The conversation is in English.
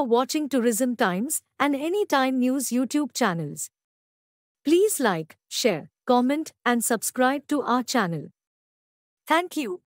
for watching Tourism Times and Anytime News YouTube channels. Please like, share, comment, and subscribe to our channel. Thank you.